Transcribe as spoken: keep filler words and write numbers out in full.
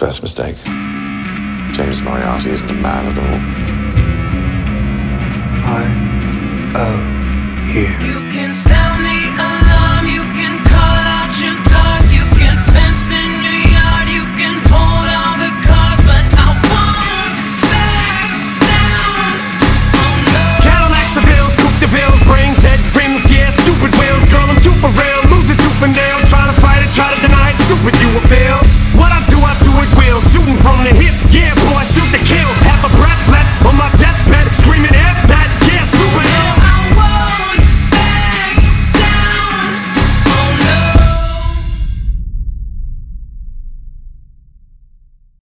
First mistake. James Moriarty isn't a man at all. I owe you. You can sound